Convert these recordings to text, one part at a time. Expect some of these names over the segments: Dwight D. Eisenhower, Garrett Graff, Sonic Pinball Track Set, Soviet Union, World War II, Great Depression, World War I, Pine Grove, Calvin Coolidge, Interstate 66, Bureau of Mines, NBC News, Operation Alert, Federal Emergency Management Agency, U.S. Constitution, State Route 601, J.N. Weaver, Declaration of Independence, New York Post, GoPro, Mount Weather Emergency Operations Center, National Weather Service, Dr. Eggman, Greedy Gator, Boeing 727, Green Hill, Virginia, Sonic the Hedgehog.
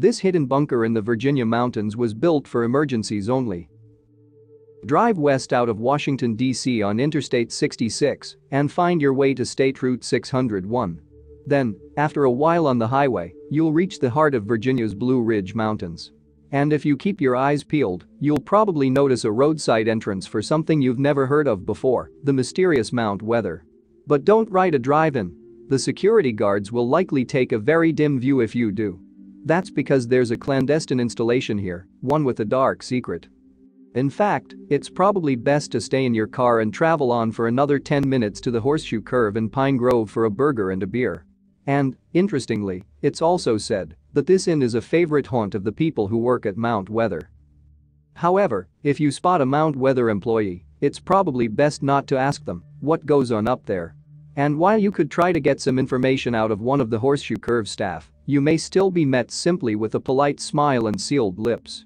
This hidden bunker in the Virginia mountains was built for emergencies only. Drive west out of Washington, D.C. on Interstate 66 and find your way to State Route 601. Then, after a while on the highway, you'll reach the heart of Virginia's Blue Ridge Mountains. And if you keep your eyes peeled, you'll probably notice a roadside entrance for something you've never heard of before, the mysterious Mount Weather. But don't write a drive-in. The security guards will likely take a very dim view if you do. That's because there's a clandestine installation here, one with a dark secret. In fact, it's probably best to stay in your car and travel on for another 10 minutes to the Horseshoe Curve in Pine Grove for a burger and a beer. And, interestingly, it's also said that this inn is a favorite haunt of the people who work at Mount Weather. However, if you spot a Mount Weather employee, it's probably best not to ask them what goes on up there. And while you could try to get some information out of one of the Horseshoe Curve staff, you may still be met simply with a polite smile and sealed lips.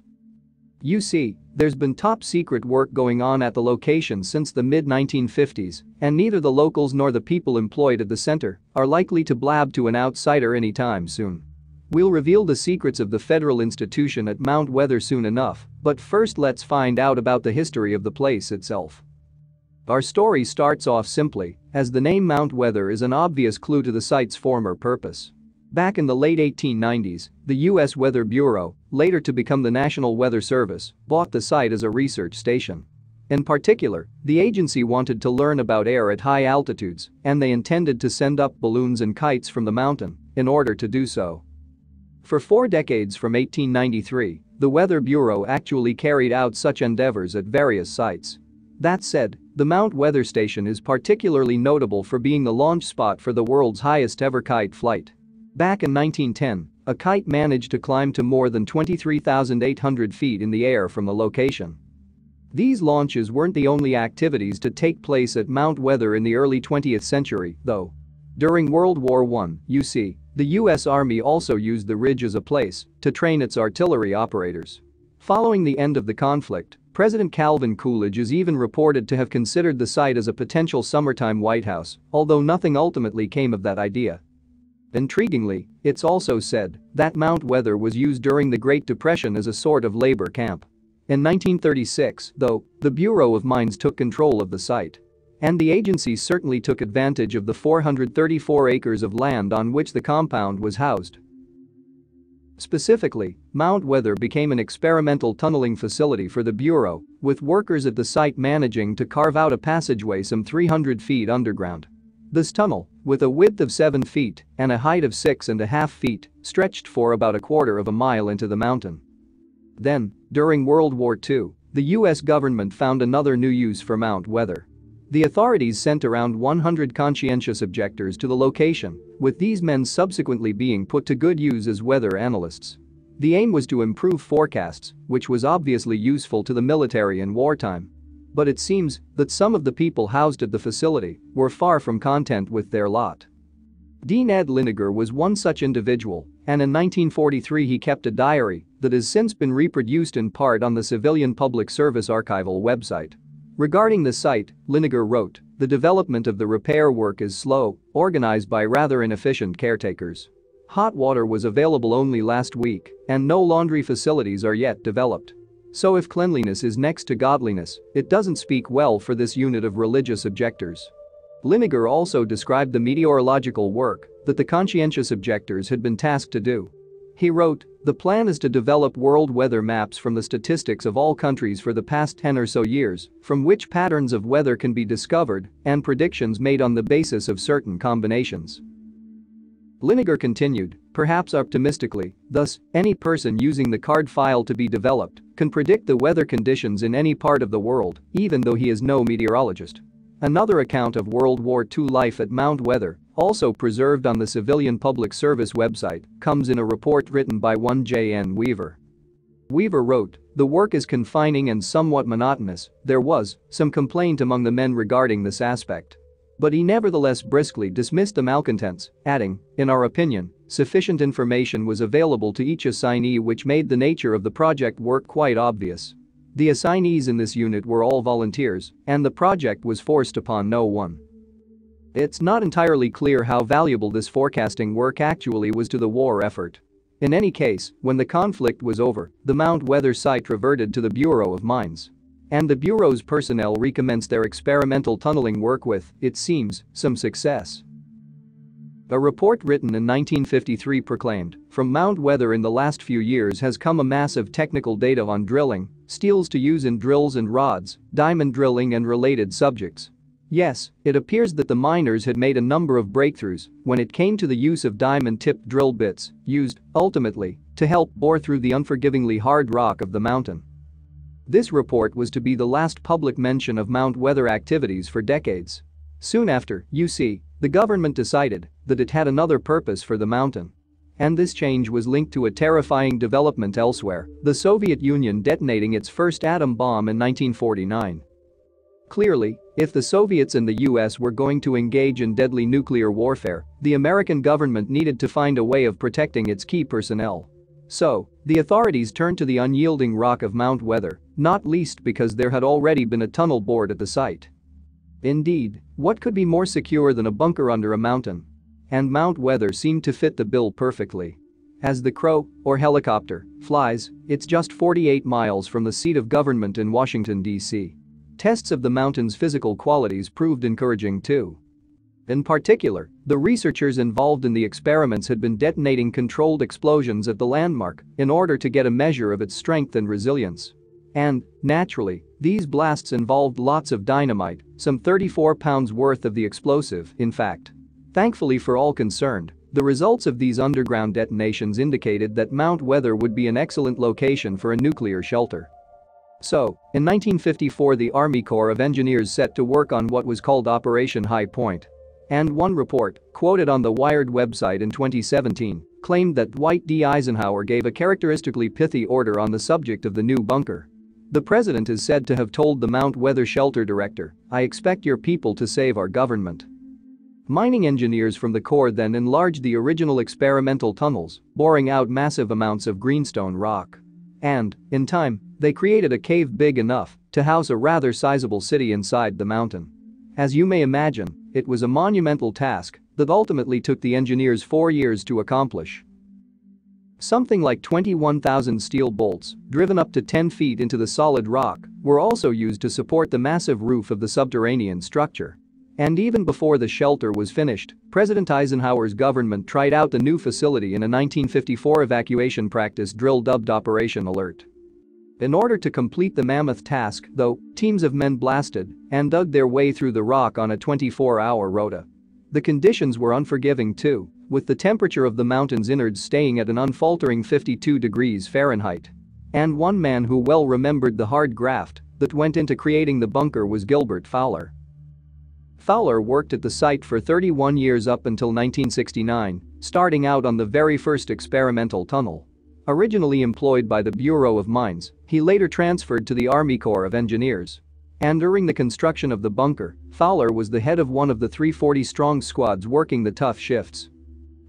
You see, there's been top-secret work going on at the location since the mid-1950s, and neither the locals nor the people employed at the center are likely to blab to an outsider anytime soon. We'll reveal the secrets of the federal institution at Mount Weather soon enough, but first let's find out about the history of the place itself. Our story starts off simply, as the name Mount Weather is an obvious clue to the site's former purpose. Back in the late 1890s, the U.S. Weather Bureau, later to become the National Weather Service, bought the site as a research station. In particular, the agency wanted to learn about air at high altitudes, and they intended to send up balloons and kites from the mountain in order to do so. For 4 decades from 1893, the Weather Bureau actually carried out such endeavors at various sites. That said, the Mount Weather Station is particularly notable for being the launch spot for the world's highest-ever kite flight. Back in 1910, a kite managed to climb to more than 23,800 feet in the air from the location. These launches weren't the only activities to take place at Mount Weather in the early 20th century, though. During World War I, you see, the U.S. Army also used the ridge as a place to train its artillery operators. Following the end of the conflict, President Calvin Coolidge is even reported to have considered the site as a potential summertime White House, although nothing ultimately came of that idea. Intriguingly, it's also said that Mount Weather was used during the Great Depression as a sort of labor camp. In 1936, though, the Bureau of Mines took control of the site. And the agency certainly took advantage of the 434 acres of land on which the compound was housed. Specifically, Mount Weather became an experimental tunneling facility for the Bureau, with workers at the site managing to carve out a passageway some 300 feet underground. This tunnel, with a width of 7 feet and a height of 6.5 feet, stretched for about a quarter of a mile into the mountain. Then, during World War II, the U.S. government found another new use for Mount Weather. The authorities sent around 100 conscientious objectors to the location, with these men subsequently being put to good use as weather analysts. The aim was to improve forecasts, which was obviously useful to the military in wartime. But it seems that some of the people housed at the facility were far from content with their lot. Dean Ed Leininger was one such individual, and in 1943 he kept a diary that has since been reproduced in part on the Civilian Public Service archival website. Regarding the site, Leininger wrote, "The development of the repair work is slow, organized by rather inefficient caretakers. Hot water was available only last week, and no laundry facilities are yet developed. So if cleanliness is next to godliness, it doesn't speak well for this unit of religious objectors." Leininger also described the meteorological work that the conscientious objectors had been tasked to do. He wrote, "The plan is to develop world weather maps from the statistics of all countries for the past 10 or so years, from which patterns of weather can be discovered and predictions made on the basis of certain combinations." Leininger continued, "Perhaps optimistically, thus, any person using the card file to be developed can predict the weather conditions in any part of the world, even though he is no meteorologist." Another account of World War II life at Mount Weather, also preserved on the Civilian Public Service website, comes in a report written by one J.N. Weaver. Weaver wrote, "The work is confining and somewhat monotonous. There was some complaint among the men regarding this aspect. But he nevertheless briskly dismissed the malcontents, adding, 'In our opinion, sufficient information was available to each assignee which made the nature of the project work quite obvious.' The assignees in this unit were all volunteers, and the project was forced upon no one." It's not entirely clear how valuable this forecasting work actually was to the war effort. In any case, when the conflict was over, the Mount Weather site reverted to the Bureau of Mines. And the Bureau's personnel recommenced their experimental tunneling work with, it seems, some success. A report written in 1953 proclaimed, "From Mount Weather in the last few years has come a mass of technical data on drilling, steels to use in drills and rods, diamond drilling and related subjects." Yes, it appears that the miners had made a number of breakthroughs when it came to the use of diamond-tipped drill bits, used, ultimately, to help bore through the unforgivingly hard rock of the mountain. This report was to be the last public mention of Mount Weather activities for decades. Soon after, you see, the government decided that it had another purpose for the mountain. And this change was linked to a terrifying development elsewhere, the Soviet Union detonating its first atom bomb in 1949. Clearly, if the Soviets and the US were going to engage in deadly nuclear warfare, the American government needed to find a way of protecting its key personnel. So, the authorities turned to the unyielding rock of Mount Weather, not least because there had already been a tunnel bored at the site. Indeed, what could be more secure than a bunker under a mountain? And Mount Weather seemed to fit the bill perfectly. As the crow, or helicopter, flies, it's just 48 miles from the seat of government in Washington, D.C. Tests of the mountain's physical qualities proved encouraging too. In particular, the researchers involved in the experiments had been detonating controlled explosions at the landmark in order to get a measure of its strength and resilience. And, naturally, these blasts involved lots of dynamite, some 34 pounds worth of the explosive, in fact. Thankfully for all concerned, the results of these underground detonations indicated that Mount Weather would be an excellent location for a nuclear shelter. So, in 1954 the Army Corps of Engineers set to work on what was called Operation High Point. And one report, quoted on the Wired website in 2017, claimed that Dwight D. Eisenhower gave a characteristically pithy order on the subject of the new bunker. The president is said to have told the Mount Weather shelter director, "I expect your people to save our government." Mining engineers from the Corps then enlarged the original experimental tunnels, boring out massive amounts of greenstone rock. And, in time, they created a cave big enough to house a rather sizable city inside the mountain. As you may imagine, it was a monumental task that ultimately took the engineers 4 years to accomplish. Something like 21,000 steel bolts, driven up to 10 feet into the solid rock, were also used to support the massive roof of the subterranean structure. And even before the shelter was finished, President Eisenhower's government tried out the new facility in a 1954 evacuation practice drill dubbed Operation Alert. In order to complete the mammoth task, though, teams of men blasted and dug their way through the rock on a 24-hour rota. The conditions were unforgiving too, with the temperature of the mountain's innards staying at an unfaltering 52 degrees Fahrenheit. And one man who well remembered the hard graft that went into creating the bunker was Gilbert Fowler. Fowler worked at the site for 31 years up until 1969, starting out on the very first experimental tunnel. Originally employed by the Bureau of Mines, he later transferred to the Army Corps of Engineers. And during the construction of the bunker, Fowler was the head of one of the 340-strong squads working the tough shifts.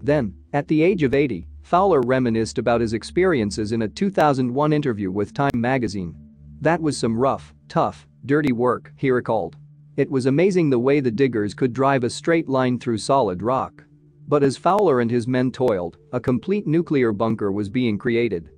Then, at the age of 80, Fowler reminisced about his experiences in a 2001 interview with Time magazine. "That was some rough, tough, dirty work," he recalled. "It was amazing the way the diggers could drive a straight line through solid rock." But as Fowler and his men toiled, a complete nuclear bunker was being created.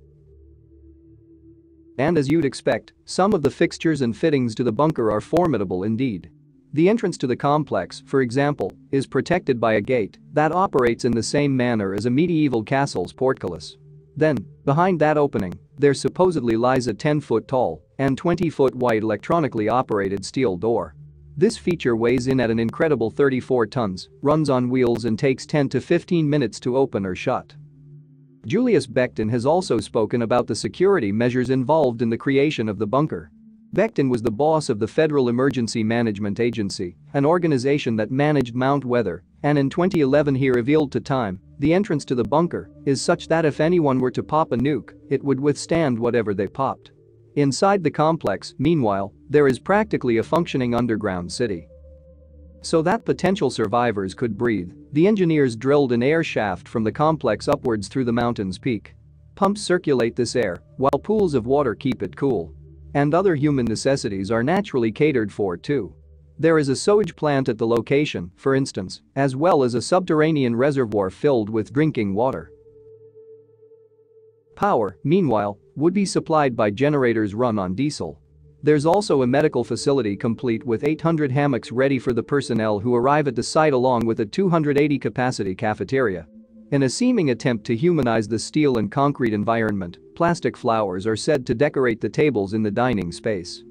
And as you'd expect, some of the fixtures and fittings to the bunker are formidable indeed. The entrance to the complex, for example, is protected by a gate that operates in the same manner as a medieval castle's portcullis. Then, behind that opening, there supposedly lies a 10-foot tall and 20-foot wide electronically operated steel door. This feature weighs in at an incredible 34 tons, runs on wheels and takes 10 to 15 minutes to open or shut. Julius Becton has also spoken about the security measures involved in the creation of the bunker. Becton was the boss of the Federal Emergency Management Agency, an organization that managed Mount Weather, and in 2011 he revealed to Time, "The entrance to the bunker is such that if anyone were to pop a nuke, it would withstand whatever they popped." Inside the complex, meanwhile, there is practically a functioning underground city. So that potential survivors could breathe, the engineers drilled an air shaft from the complex upwards through the mountain's peak. Pumps circulate this air, while pools of water keep it cool. And other human necessities are naturally catered for too. There is a sewage plant at the location, for instance, as well as a subterranean reservoir filled with drinking water. Power, meanwhile, would be supplied by generators run on diesel. There's also a medical facility complete with 800 hammocks ready for the personnel who arrive at the site, along with a 280-capacity cafeteria. In a seeming attempt to humanize the steel and concrete environment, plastic flowers are said to decorate the tables in the dining space.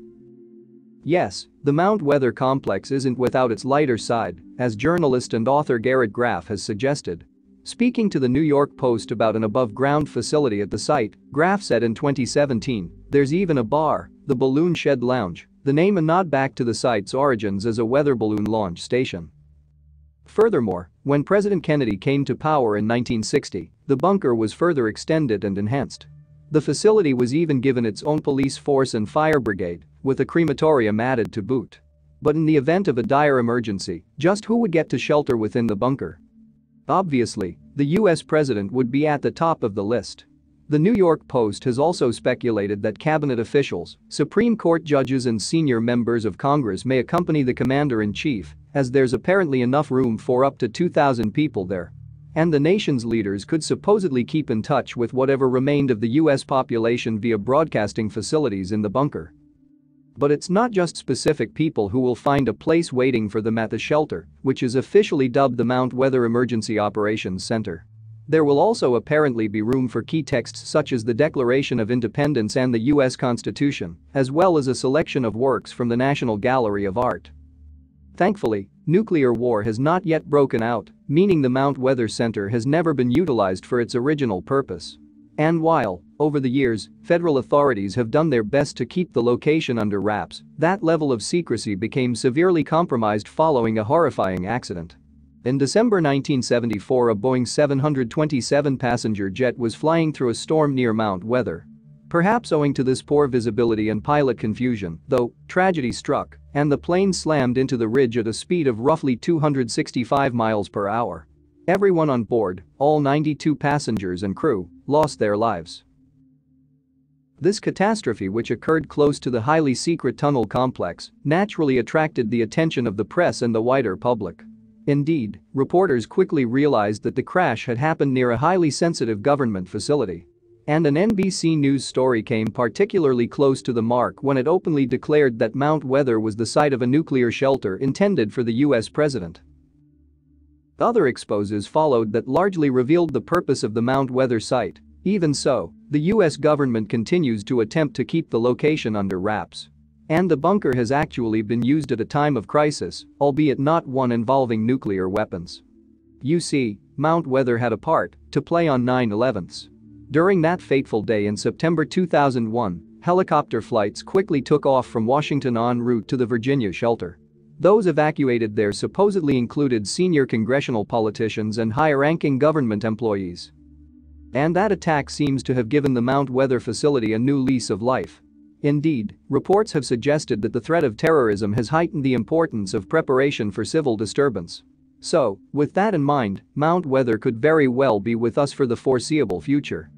Yes, the Mount Weather complex isn't without its lighter side, as journalist and author Garrett Graff has suggested. Speaking to the New York Post about an above-ground facility at the site, Graff said in 2017, "There's even a bar, the Balloon Shed Lounge, the name a nod back to the site's origins as a weather balloon launch station." Furthermore, when President Kennedy came to power in 1960, the bunker was further extended and enhanced. The facility was even given its own police force and fire brigade, with a crematorium added to boot. But in the event of a dire emergency, just who would get to shelter within the bunker? Obviously, the U.S. president would be at the top of the list. The New York Post has also speculated that cabinet officials, Supreme Court judges and senior members of Congress may accompany the commander-in-chief, as there's apparently enough room for up to 2,000 people there. And the nation's leaders could supposedly keep in touch with whatever remained of the U.S. population via broadcasting facilities in the bunker. But it's not just specific people who will find a place waiting for them at the shelter, which is officially dubbed the Mount Weather Emergency Operations Center. There will also apparently be room for key texts such as the Declaration of Independence and the U.S. Constitution, as well as a selection of works from the National Gallery of Art. Thankfully, nuclear war has not yet broken out, meaning the Mount Weather Center has never been utilized for its original purpose. And while, over the years, federal authorities have done their best to keep the location under wraps, that level of secrecy became severely compromised following a horrifying accident. In December 1974, a Boeing 727 passenger jet was flying through a storm near Mount Weather. Perhaps owing to this poor visibility and pilot confusion, though, tragedy struck, and the plane slammed into the ridge at a speed of roughly 265 miles per hour. Everyone on board, all 92 passengers and crew, lost their lives. This catastrophe, which occurred close to the highly secret tunnel complex, naturally attracted the attention of the press and the wider public. Indeed, reporters quickly realized that the crash had happened near a highly sensitive government facility. And an NBC News story came particularly close to the mark when it openly declared that Mount Weather was the site of a nuclear shelter intended for the U.S. president. Other exposes followed that largely revealed the purpose of the Mount Weather site. Even so, the U.S. government continues to attempt to keep the location under wraps. And the bunker has actually been used at a time of crisis, albeit not one involving nuclear weapons. You see, Mount Weather had a part to play on 9/11. During that fateful day in September 2001, helicopter flights quickly took off from Washington en route to the Virginia shelter. Those evacuated there supposedly included senior congressional politicians and high-ranking government employees. And that attack seems to have given the Mount Weather facility a new lease of life. Indeed, reports have suggested that the threat of terrorism has heightened the importance of preparation for civil disturbance. So, with that in mind, Mount Weather could very well be with us for the foreseeable future.